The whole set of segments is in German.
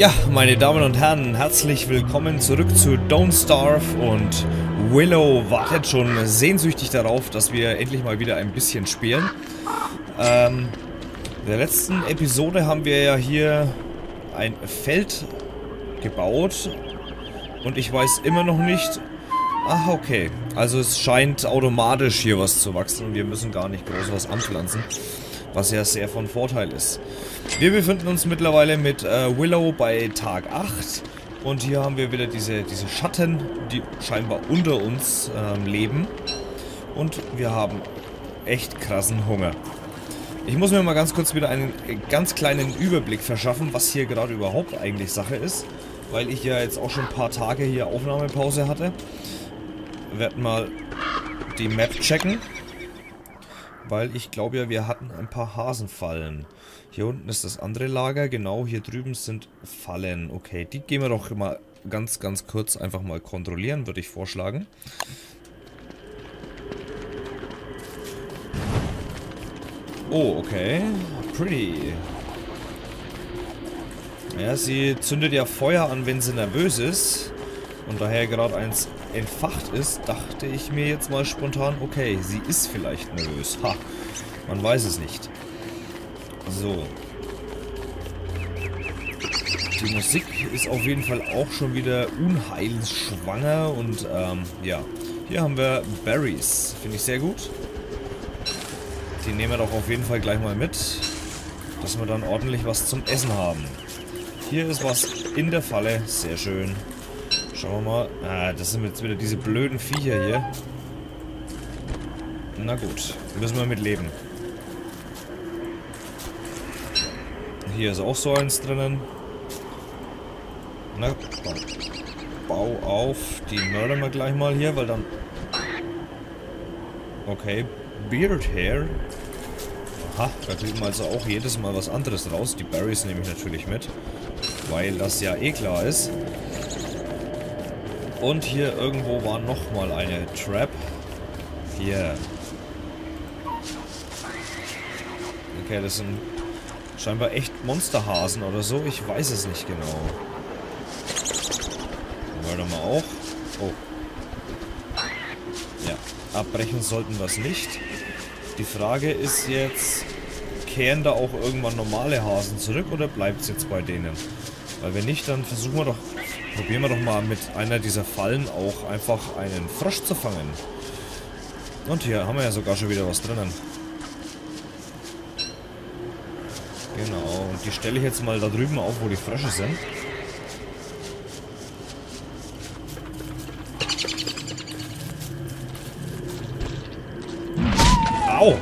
Ja, meine Damen und Herren, herzlich willkommen zurück zu Don't Starve, und Willow wartet schon sehnsüchtig darauf, dass wir endlich mal wieder ein bisschen spielen. In der letzten Episode haben wir ja hier ein Feld gebaut und ich weiß immer noch nicht... Ach, okay. Also es scheint automatisch hier was zu wachsen und wir müssen gar nicht groß was anpflanzen, was ja sehr von Vorteil ist. Wir befinden uns mittlerweile mit Willow bei Tag 8. Und hier haben wir wieder diese Schatten, die scheinbar unter uns leben. Und wir haben echt krassen Hunger. Ich muss mir mal ganz kurz wieder einen ganz kleinen Überblick verschaffen, was hier gerade überhaupt eigentlich Sache ist. Weil ich ja jetzt auch schon ein paar Tage hier Aufnahmepause hatte. Werd mal die Map checken. Weil ich glaube ja, wir hatten ein paar Hasenfallen. Hier unten ist das andere Lager, genau, hier drüben sind Fallen. Okay, die gehen wir doch mal ganz kurz einfach mal kontrollieren, würde ich vorschlagen. Oh, okay. Pretty. Ja, sie zündet ja Feuer an, wenn sie nervös ist. Und daher gerade eins entfacht ist, dachte ich mir jetzt mal spontan, okay, sie ist vielleicht nervös. Ha, man weiß es nicht. So. Die Musik ist auf jeden Fall auch schon wieder unheilsschwanger und ja. Hier haben wir Berries, finde ich sehr gut. Die nehmen wir doch auf jeden Fall gleich mal mit, dass wir dann ordentlich was zum Essen haben. Hier ist was in der Falle, sehr schön. Schauen wir mal. Ah, das sind jetzt wieder diese blöden Viecher hier. Na gut, müssen wir mit leben. Hier ist auch so eins drinnen. Na, bau auf. Die mördern wir gleich mal hier, weil dann... Okay, Beard Hair. Aha, da kriegen wir also auch jedes Mal was anderes raus. Die Berries nehme ich natürlich mit, weil das ja eh klar ist. Und hier irgendwo war nochmal eine Trap. Hier. Okay, das sind scheinbar echt Monsterhasen oder so. Ich weiß es nicht genau. Warte mal auch. Oh. Ja, abbrechen sollten wir es nicht. Die Frage ist jetzt, kehren da auch irgendwann normale Hasen zurück oder bleibt es jetzt bei denen? Weil wenn nicht, dann versuchen wir doch... Probieren wir doch mal mit einer dieser Fallen auch einfach einen Frosch zu fangen. Und hier haben wir ja sogar schon wieder was drinnen. Genau, und die stelle ich jetzt mal da drüben auf, wo die Frösche sind. Au!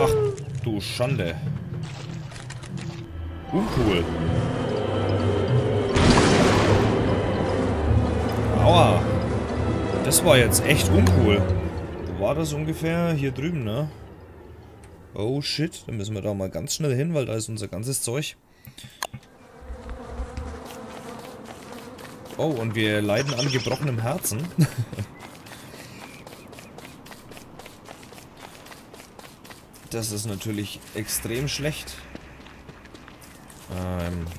Ach, du Schande. Uncool. Aua. Das war jetzt echt uncool. Wo war das ungefähr? Hier drüben, ne? Oh shit. Dann müssen wir da mal ganz schnell hin, weil da ist unser ganzes Zeug. Oh, und wir leiden an gebrochenem Herzen. Das ist natürlich extrem schlecht.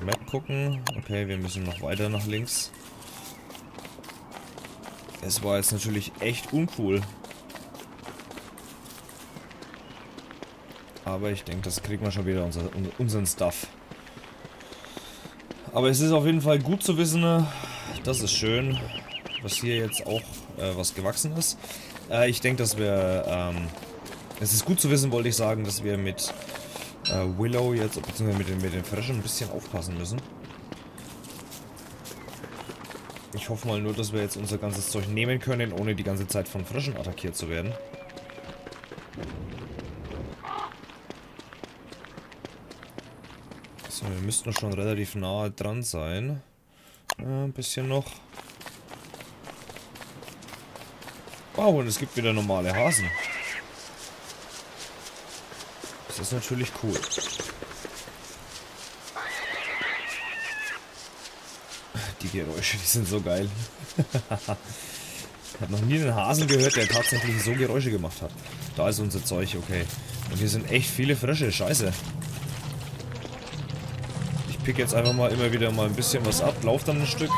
Map gucken. Okay, wir müssen noch weiter nach links. Es war jetzt natürlich echt uncool. Aber ich denke, das kriegt man schon wieder unseren Stuff. Aber es ist auf jeden Fall gut zu wissen, das ist schön, was hier jetzt auch was gewachsen ist. Ich denke, dass wir... es ist gut zu wissen, wollte ich sagen, dass wir mit... Willow jetzt, beziehungsweise mit den Fröschen ein bisschen aufpassen müssen. Ich hoffe mal nur, dass wir jetzt unser ganzes Zeug nehmen können, ohne die ganze Zeit von Fröschen attackiert zu werden. So, wir müssten schon relativ nah dran sein. Ein bisschen noch. Wow, und es gibt wieder normale Hasen. Das ist natürlich cool. Die Geräusche, die sind so geil. Ich habe noch nie einen Hasen gehört, der tatsächlich so Geräusche gemacht hat. Da ist unser Zeug, okay. Und hier sind echt viele Frösche. Scheiße. Ich pick jetzt einfach mal immer wieder mal ein bisschen was ab. Lauf dann ein Stück.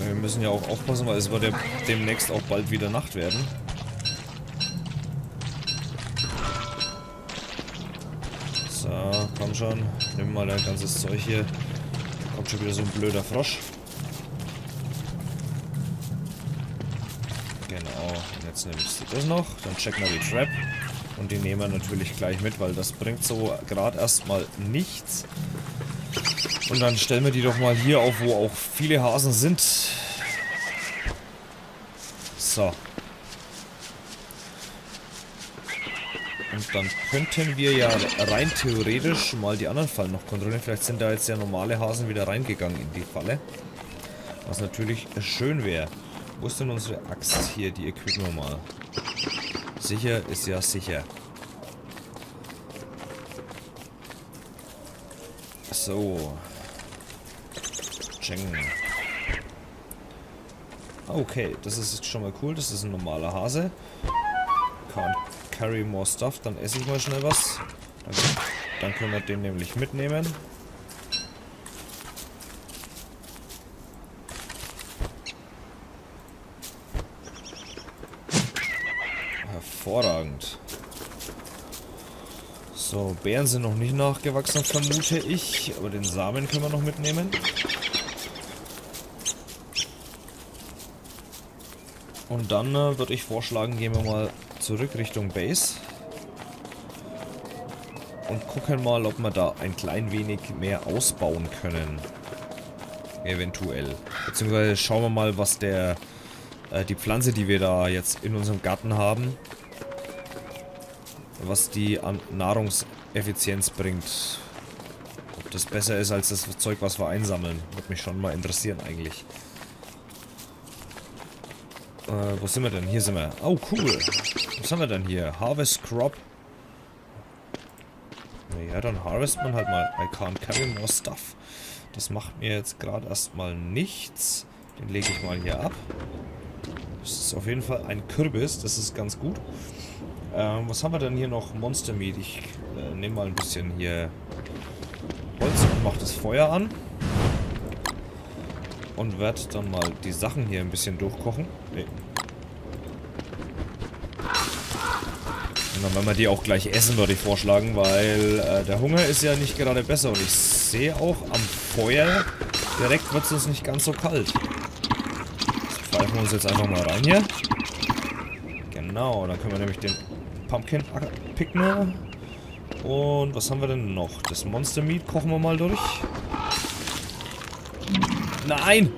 Wir müssen ja auch aufpassen, weil es wird ja demnächst auch bald wieder Nacht werden. So, komm schon. Nimm mal dein ganzes Zeug hier. Da kommt schon wieder so ein blöder Frosch. Genau. Und jetzt nimmst du das noch. Dann check mal die Trap. Und die nehmen wir natürlich gleich mit, weil das bringt so gerade erstmal nichts. Und dann stellen wir die doch mal hier auf, wo auch viele Hasen sind. So. Und dann könnten wir ja rein theoretisch mal die anderen Fallen noch kontrollieren. Vielleicht sind da jetzt ja normale Hasen wieder reingegangen in die Falle. Was natürlich schön wäre. Wo ist denn unsere Axt hier? Die equipen wir mal. Sicher ist ja sicher. So. Cheng. Okay, das ist jetzt schon mal cool. Das ist ein normaler Hase. Can't carry more stuff. Dann esse ich mal schnell was. Dann können wir den nämlich mitnehmen. Hervorragend. So, Beeren sind noch nicht nachgewachsen, vermute ich. Aber den Samen können wir noch mitnehmen. Und dann würde ich vorschlagen, gehen wir mal zurück Richtung Base. Und gucken mal, ob wir da ein klein wenig mehr ausbauen können. Eventuell. Beziehungsweise schauen wir mal, was die Pflanze, die wir da jetzt in unserem Garten haben, was die an Nahrungseffizienz bringt. Ob das besser ist als das Zeug, was wir einsammeln. Würde mich schon mal interessieren eigentlich. Wo sind wir denn? Hier sind wir. Oh, cool. Was haben wir denn hier? Harvest Crop. Ja, dann harvest man halt mal. I can't carry more stuff. Das macht mir jetzt gerade erstmal nichts. Den lege ich mal hier ab. Das ist auf jeden Fall ein Kürbis. Das ist ganz gut. Was haben wir denn hier noch? Monster Meat. Ich nehme mal ein bisschen hier Holz und mache das Feuer an. Und werde dann mal die Sachen hier ein bisschen durchkochen. Nee. Und dann werden wir die auch gleich essen, würde ich vorschlagen, weil der Hunger ist ja nicht gerade besser. Und ich sehe auch am Feuer, direkt wird es uns nicht ganz so kalt. Das pfeifen wir uns jetzt einfach mal rein hier. Genau, dann können wir nämlich den Pumpkin Pickner. Und was haben wir denn noch? Das Monster Meat kochen wir mal durch. Nein!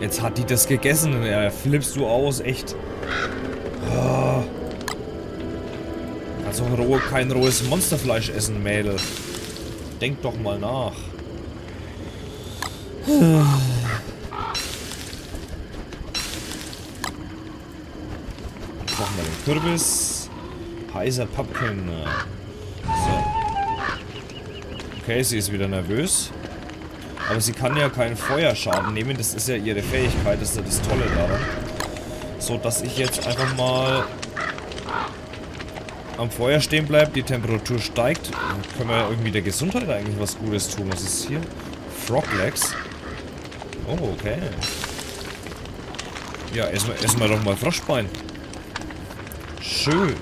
Jetzt hat die das gegessen. Ja, flippst du aus, echt. Oh. Kannst auch kein rohes Monsterfleisch essen, Mädel. Denk doch mal nach. Jetzt machen wir den Kürbis. Heißer Pumpkin. So. Okay, sie ist wieder nervös. Aber sie kann ja keinen Feuerschaden nehmen. Das ist ja ihre Fähigkeit. Das ist ja das Tolle daran. So, dass ich jetzt einfach mal am Feuer stehen bleibe. Die Temperatur steigt. Dann können wir irgendwie der Gesundheit eigentlich was Gutes tun. Was ist hier? Froglegs. Oh, okay. Ja, essen wir doch mal Froschbein. Schön.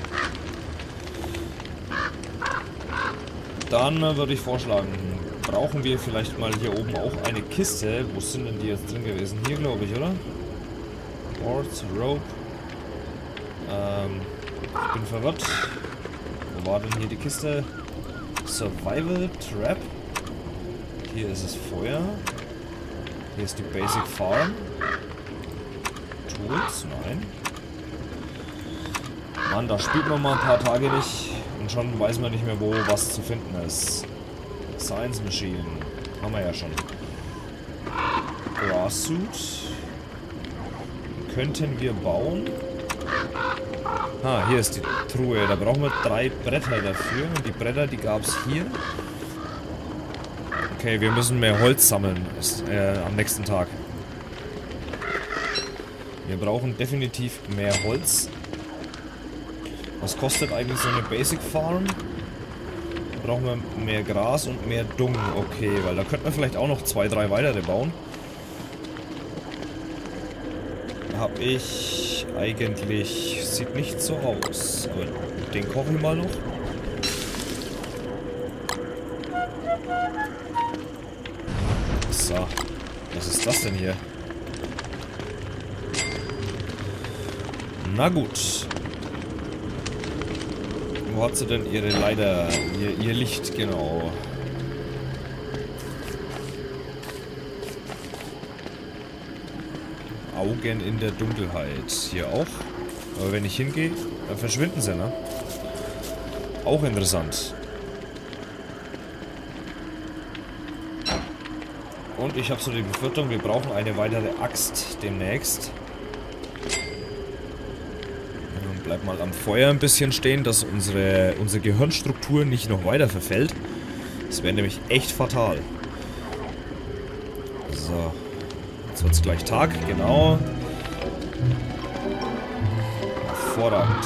Dann würde ich vorschlagen, brauchen wir vielleicht mal hier oben auch eine Kiste. Wo sind denn die jetzt drin gewesen? Hier, glaube ich, oder? Boards, Rope. Ich bin verwirrt. Wo war denn hier die Kiste? Survival Trap. Hier ist das Feuer. Hier ist die Basic Farm. Tools? Nein. Mann, da spielt man mal ein paar Tage nicht. Und schon weiß man nicht mehr, wo was zu finden ist. Science Machine. Haben wir ja schon. Grass Suit. Könnten wir bauen. Ah, hier ist die Truhe. Da brauchen wir 3 Bretter dafür. Und die Bretter, die gab es hier. Okay, wir müssen mehr Holz sammeln am nächsten Tag. Wir brauchen definitiv mehr Holz. Was kostet eigentlich so eine Basic Farm? Da brauchen wir mehr Gras und mehr Dung. Okay, weil da könnten wir vielleicht auch noch 2, 3 weitere bauen. Habe ich eigentlich... Sieht nicht so aus. Aber den kochen wir mal noch. So. Was ist das denn hier? Na gut. Wo hat sie denn ihre Leiter? Ihr Licht, genau. Augen in der Dunkelheit. Hier auch. Aber wenn ich hingehe, dann verschwinden sie, ne? Auch interessant. Und ich habe so die Befürchtung, wir brauchen eine weitere Axt demnächst. Bleib mal am Feuer ein bisschen stehen, dass unsere Gehirnstruktur nicht noch weiter verfällt. Das wäre nämlich echt fatal. So. Jetzt wird es gleich Tag, genau. Hervorragend.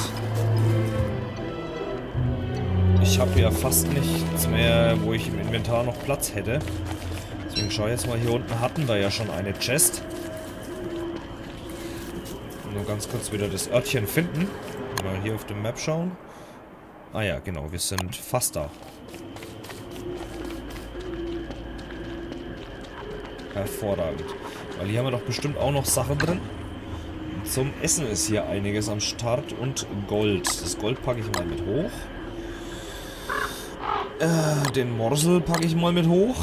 Ich habe ja fast nichts mehr, wo ich im Inventar noch Platz hätte. Deswegen schau jetzt mal, hier unten hatten wir ja schon eine Chest. Nur ganz kurz wieder das Örtchen finden. Mal hier auf dem Map schauen. Ah ja, genau, wir sind fast da. Hervorragend. Weil hier haben wir doch bestimmt auch noch Sachen drin. Zum Essen ist hier einiges am Start und Gold. Das Gold packe ich mal mit hoch. Den Morsel packe ich mal mit hoch.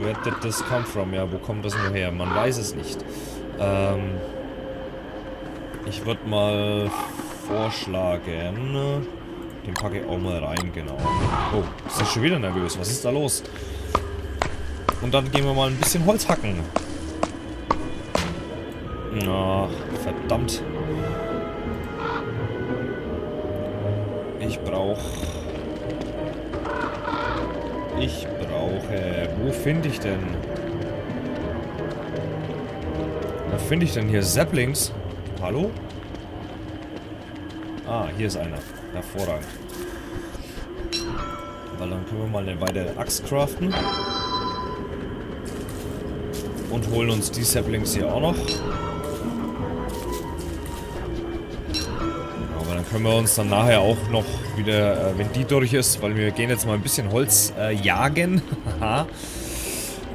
Where did this come from? Ja, wo kommt das nur her? Man weiß es nicht. Ich würde mal vorschlagen... Den packe ich auch mal rein, genau. Oh, ist das schon wieder nervös? Was ist da los? Und dann gehen wir mal ein bisschen Holz hacken. Na, verdammt. Ich brauche... Wo finde ich denn? Wo finde ich denn hier Saplings? Hallo? Ah, hier ist einer. Hervorragend. Weil dann können wir mal eine weitere Axt craften. Und holen uns die Saplings hier auch noch. Aber dann können wir uns dann nachher auch noch wieder, wenn die durch ist, weil wir gehen jetzt mal ein bisschen Holz jagen. Und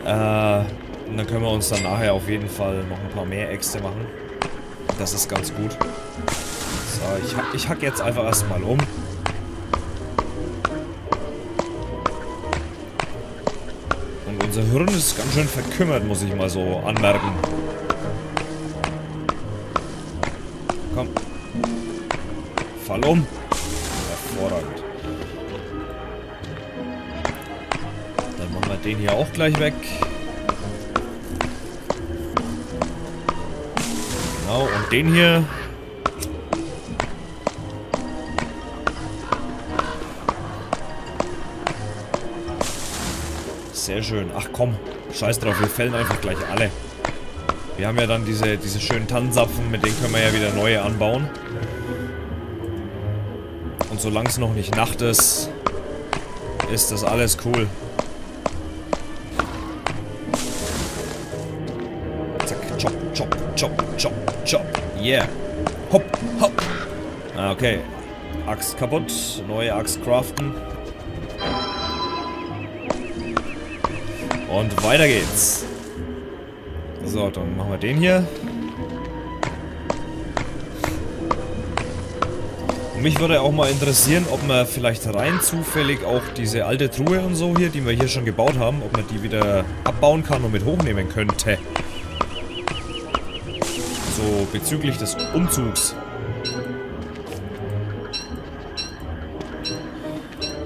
dann können wir uns dann nachher auf jeden Fall noch ein paar mehr Äxte machen. Das ist ganz gut. Ich hack jetzt einfach erstmal um. Und unser Hirn ist ganz schön verkümmert, muss ich mal so anmerken. Komm. Fall um. Hervorragend. Dann machen wir den hier auch gleich weg. Genau, und den hier... Sehr schön. Ach komm, scheiß drauf, wir fällen einfach gleich alle. Wir haben ja dann diese schönen Tannenzapfen, mit denen können wir ja wieder neue anbauen. Und solange es noch nicht Nacht ist, ist das alles cool. Zack, chop, chop, chop, chop, chop. Yeah. Hopp, hopp. Okay. Axt kaputt, neue Axt craften. Und weiter geht's. So, dann machen wir den hier. Und mich würde auch mal interessieren, ob man vielleicht rein zufällig auch diese alte Truhe und so hier, die wir hier schon gebaut haben, ob man die wieder abbauen kann und mit hochnehmen könnte. So, bezüglich des Umzugs.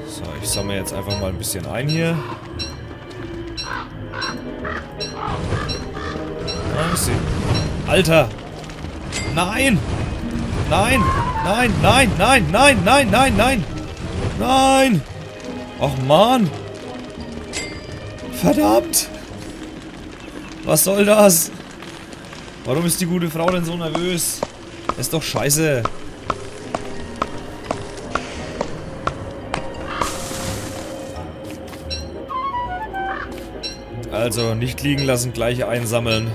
So, ich sammle jetzt einfach mal ein bisschen ein hier. Alter! Nein! Nein! Nein! Nein! Nein! Nein! Nein! Nein! Nein! Nein! Ach Mann! Verdammt! Was soll das? Warum ist die gute Frau denn so nervös? Das ist doch scheiße. Also, nicht liegen lassen, gleich einsammeln.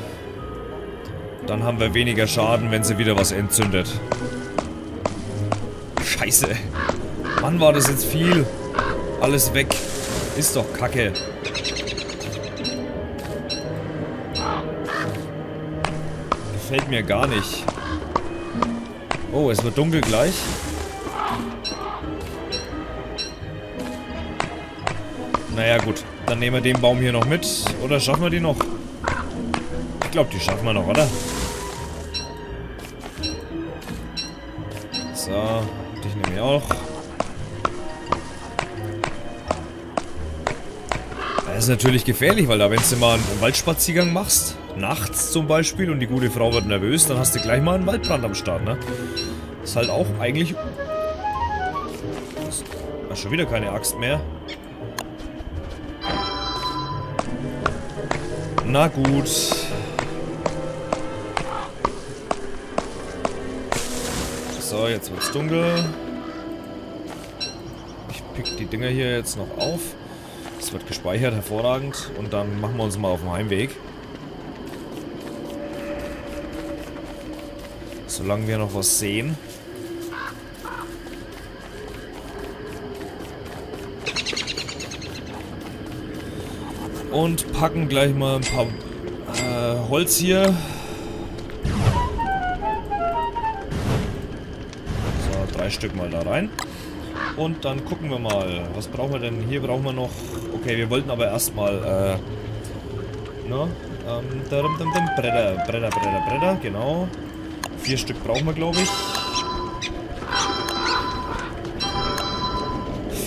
Dann haben wir weniger Schaden, wenn sie wieder was entzündet. Scheiße. Mann, war das jetzt viel. Alles weg. Ist doch Kacke. Gefällt mir gar nicht. Oh, es wird dunkel gleich. Naja, gut. Dann nehmen wir den Baum hier noch mit. Oder schaffen wir die noch? Ich glaube, die schaffen wir noch, oder? So, dich nehme ich auch. Das ist natürlich gefährlich, weil da, wenn du mal einen Waldspaziergang machst, nachts zum Beispiel, und die gute Frau wird nervös, dann hast du gleich mal einen Waldbrand am Start, ne? Ist halt auch eigentlich... Das war schon wieder keine Axt mehr. Na gut. So, jetzt wird's dunkel. Ich pick die Dinger hier jetzt noch auf. Das wird gespeichert, hervorragend. Und dann machen wir uns mal auf den Heimweg. Solange wir noch was sehen. Und packen gleich mal ein paar Holz hier. So, 3 Stück mal da rein. Und dann gucken wir mal. Was brauchen wir denn? Hier brauchen wir noch... Okay, wir wollten aber erstmal... Bretter, genau. 4 Stück brauchen wir, glaube ich.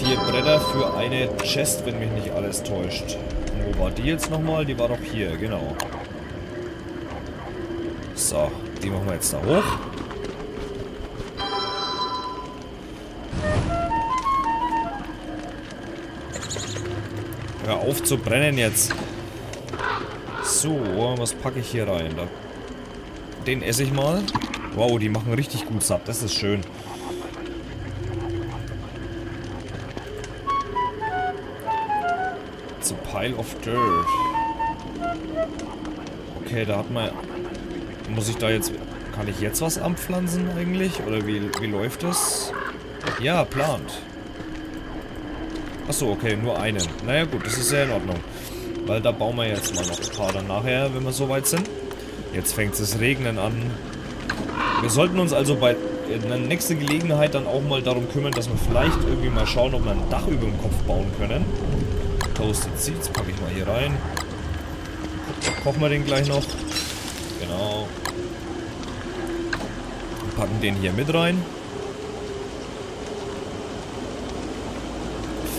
4 Bretter für eine Chest, wenn mich nicht alles täuscht. Wo war die jetzt nochmal? Die war doch hier, genau. So, die machen wir jetzt da hoch. Hör auf zu brennen jetzt. So, was packe ich hier rein? Den esse ich mal. Wow, die machen richtig gut Saft, das ist schön. It's a pile of dirt. Okay, da hat man... Muss ich da jetzt... Kann ich jetzt was anpflanzen eigentlich? Oder wie läuft das? Ja, plant. Achso, okay, nur einen. Naja gut, das ist ja in Ordnung. Weil da bauen wir jetzt mal noch ein paar dann nachher, wenn wir soweit sind. Jetzt fängt es regnen an. Wir sollten uns also bei einer nächsten Gelegenheit dann auch mal darum kümmern, dass wir vielleicht irgendwie mal schauen, ob wir ein Dach über dem Kopf bauen können. Toasted Seeds packe ich mal hier rein. Kochen wir den gleich noch. Genau. Und packen den hier mit rein.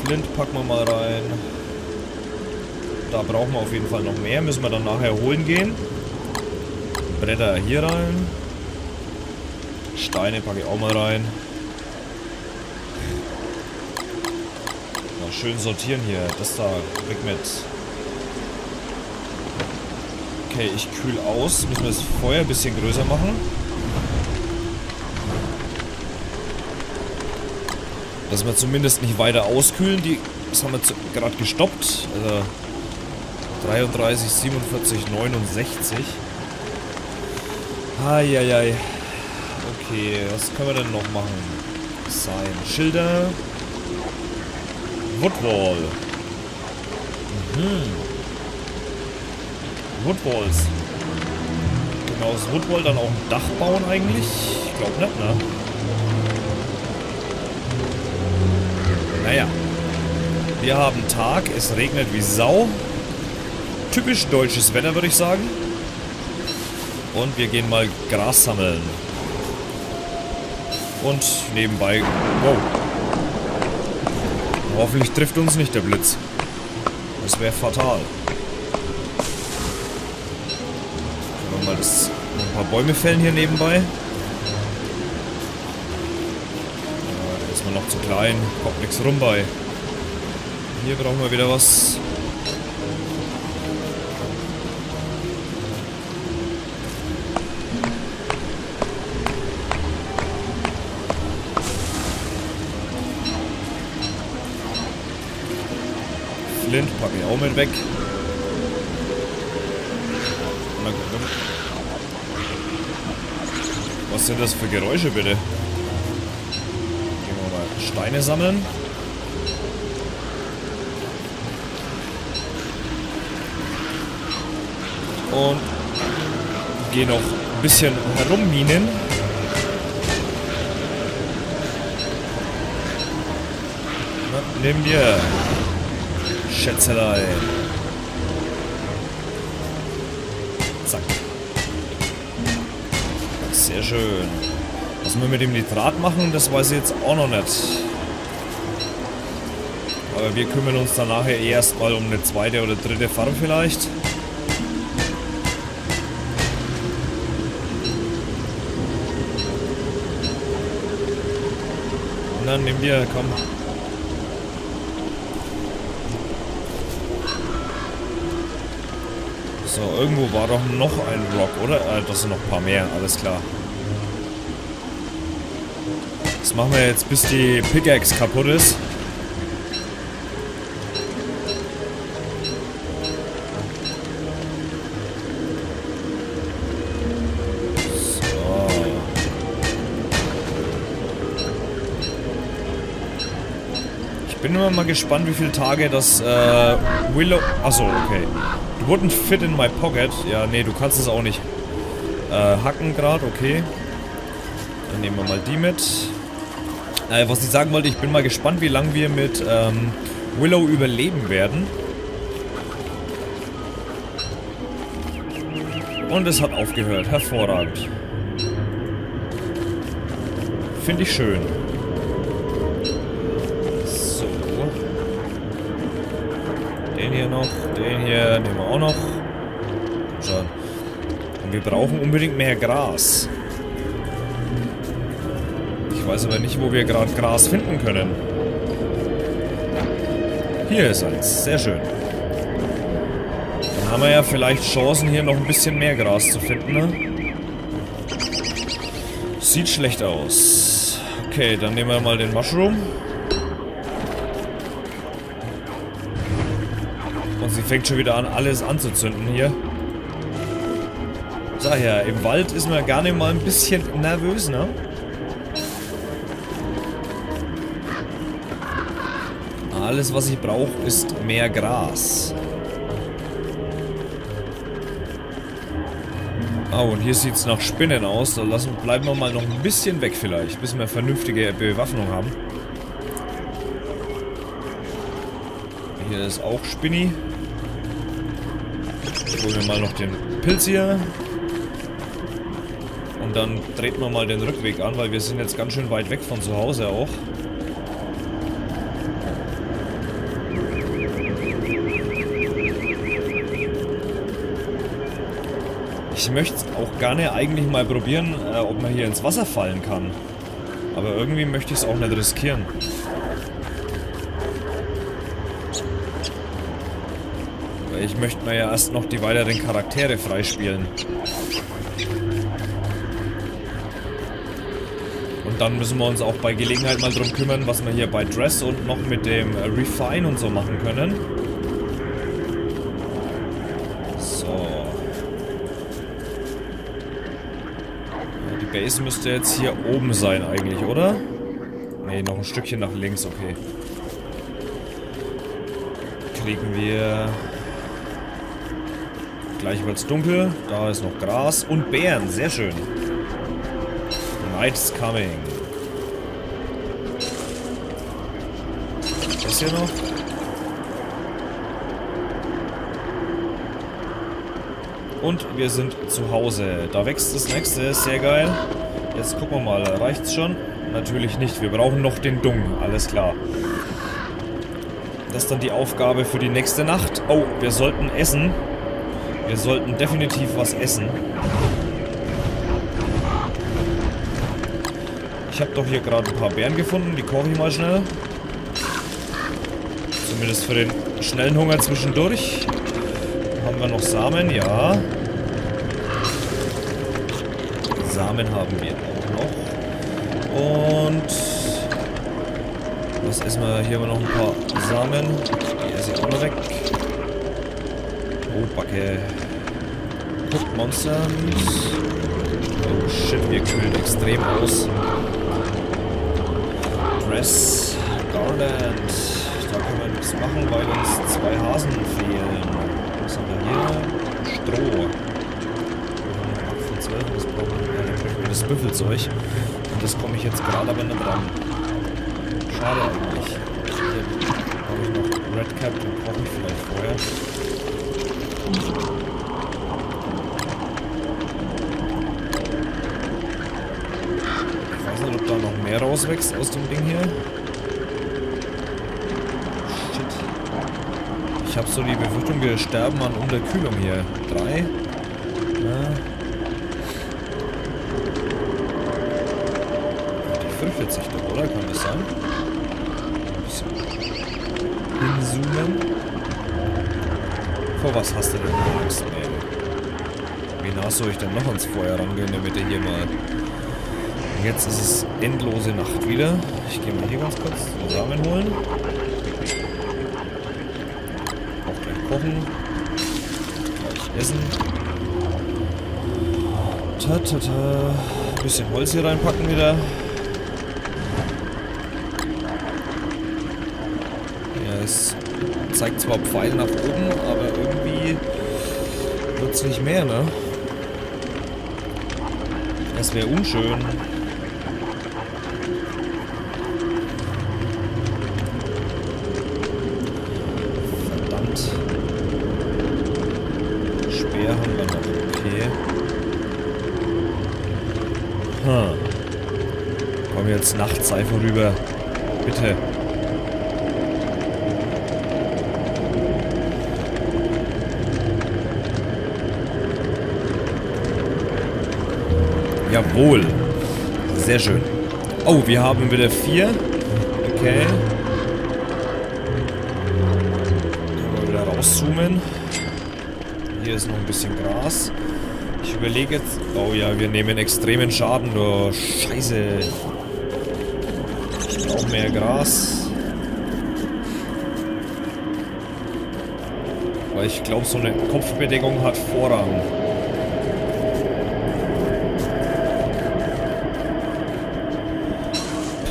Flint packen wir mal rein. Da brauchen wir auf jeden Fall noch mehr. Müssen wir dann nachher holen gehen. Bretter hier rein. Steine packe ich auch mal rein. Mal schön sortieren hier. Das da weg mit. Okay, ich kühl aus. Müssen wir das Feuer ein bisschen größer machen. Dass wir zumindest nicht weiter auskühlen. Das haben wir gerade gestoppt. Also 33, 47, 69. Eieiei. Okay, was können wir denn noch machen? Sein Schilder. Woodwall. Woodwalls. Genau, ist Woodwall dann auch ein Dach bauen eigentlich? Ich glaube nicht, ne? Naja. Wir haben Tag, es regnet wie Sau. Typisch deutsches Wetter, würde ich sagen. Und wir gehen mal Gras sammeln. Und nebenbei... Wow. Hoffentlich trifft uns nicht der Blitz. Das wäre fatal. Können wir mal ein paar Bäume fällen hier nebenbei. Da ist man noch zu klein. Kommt nichts rum bei. Hier brauchen wir wieder was. blind, pack ich auch mit weg. Na gut, dann. Was sind das für Geräusche bitte? Gehen wir mal Steine sammeln. Und gehe noch ein bisschen herumminen. Na, nehmen wir Schätzelei. Zack. Sehr schön. Was wir mit dem Nitrat machen, das weiß ich jetzt auch noch nicht. Aber wir kümmern uns dann nachher erstmal um eine zweite oder dritte Farm vielleicht. Dann nehmen wir, komm. So, irgendwo war doch noch ein Block, oder? Das sind noch ein paar mehr, alles klar. Das machen wir jetzt, bis die Pickaxe kaputt ist. Bin immer mal gespannt, wie viele Tage das Willow... Achso, okay. You wouldn't fit in my pocket. Ja, nee, du kannst es auch nicht hacken gerade, okay. Dann nehmen wir mal die mit. Was ich sagen wollte, ich bin mal gespannt, wie lange wir mit Willow überleben werden. Und es hat aufgehört. Hervorragend. Finde ich schön. Den hier noch, den hier nehmen wir auch noch. Schon. Und wir brauchen unbedingt mehr Gras. Ich weiß aber nicht, wo wir gerade Gras finden können. Hier ist eins, sehr schön. Dann haben wir ja vielleicht Chancen, hier noch ein bisschen mehr Gras zu finden. Ne? Sieht schlecht aus. Okay, dann nehmen wir mal den Mushroom. Sie fängt schon wieder an, alles anzuzünden hier. Daher, im Wald ist man gar nicht mal ein bisschen nervös, ne? Alles, was ich brauche, ist mehr Gras. Ah, und hier sieht es nach Spinnen aus. Da bleiben wir mal noch ein bisschen weg vielleicht, bis wir vernünftige Bewaffnung haben. Hier ist auch Spinni. Holen wir mal noch den Pilz hier. Und dann treten wir mal den Rückweg an, weil wir sind jetzt ganz schön weit weg von zu Hause auch. Ich möchte auch gerne eigentlich mal probieren, ob man hier ins Wasser fallen kann. Aber irgendwie möchte ich es auch nicht riskieren. Ich möchte mir ja erst noch die weiteren Charaktere freispielen. Und dann müssen wir uns auch bei Gelegenheit mal drum kümmern, was wir hier bei Dress und noch mit dem Refine und so machen können. So. Die Base müsste jetzt hier oben sein eigentlich, oder? Ne, noch ein Stückchen nach links, okay. Kriegen wir... Gleich wird es dunkel. Da ist noch Gras und Bären. Sehr schön. Night's coming. Das hier noch. Und wir sind zu Hause. Da wächst das nächste. Sehr geil. Jetzt gucken wir mal. Reicht's schon? Natürlich nicht. Wir brauchen noch den Dung. Alles klar. Das ist dann die Aufgabe für die nächste Nacht. Oh, wir sollten essen. Wir sollten definitiv was essen. Ich habe doch hier gerade ein paar Beeren gefunden. Die koche ich mal schnell. Zumindest für den schnellen Hunger zwischendurch. Haben wir noch Samen? Ja. Samen haben wir auch noch. Und... was essen wir? Hier haben wir noch ein paar Samen. Die esse hier auch mal weg. Oh, Backe. Guckt, Monster. Oh shit, wir kühlen extrem aus. Press Garland. Da können wir nichts machen, weil uns zwei Hasen fehlen. Was haben wir hier? Stroh. Von 12, das brauchen wir ja das Büffelzeug. Und das komme ich jetzt gerade aber nicht ran. Schade eigentlich. Brauche ich noch Red Cap, den brauche ich vielleicht vorher. Ich weiß nicht, ob da noch mehr rauswächst aus dem Ding hier. Shit. Ich habe so die Befürchtung, wir sterben an Unterkühlung hier. 3. Ja. Die 45 doch, oder? Kann das sein? Ein bisschen hinzoomen. Vor was hast du denn noch Angst, ey? Wie nah soll ich denn noch ans Feuer rangehen, damit er hier mal... Jetzt ist es endlose Nacht wieder. Ich gehe mal hier ganz kurz den Rahmen holen. Auch gleich kochen. Gleich essen. Ta-ta-ta. Ein bisschen Holz hier reinpacken wieder. Yes. Zeigt zwar Pfeil nach oben, aber irgendwie wird es nicht mehr, ne? Das wäre unschön. Verdammt. Speer haben wir noch. Okay. Hm. Komm jetzt, Nacht sei vorüber. Bitte. Jawohl. Sehr schön. Oh, wir haben wieder 4. Okay. Mal wieder rauszoomen. Hier ist noch ein bisschen Gras. Ich überlege jetzt... Oh ja, wir nehmen extremen Schaden. Oh, scheiße. Ich brauche mehr Gras. Weil ich glaube, so eine Kopfbedeckung hat Vorrang.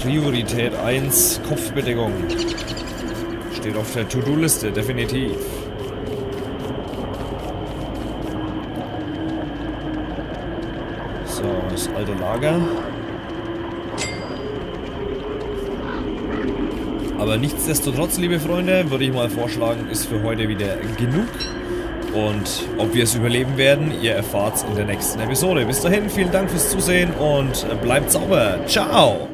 Priorität 1, Kopfbedeckung. Steht auf der To-Do-Liste, definitiv. So, das alte Lager. Aber nichtsdestotrotz, liebe Freunde, würde ich mal vorschlagen, ist für heute wieder genug. Und ob wir es überleben werden, ihr erfahrt es in der nächsten Episode. Bis dahin, vielen Dank fürs Zusehen und bleibt sauber. Ciao!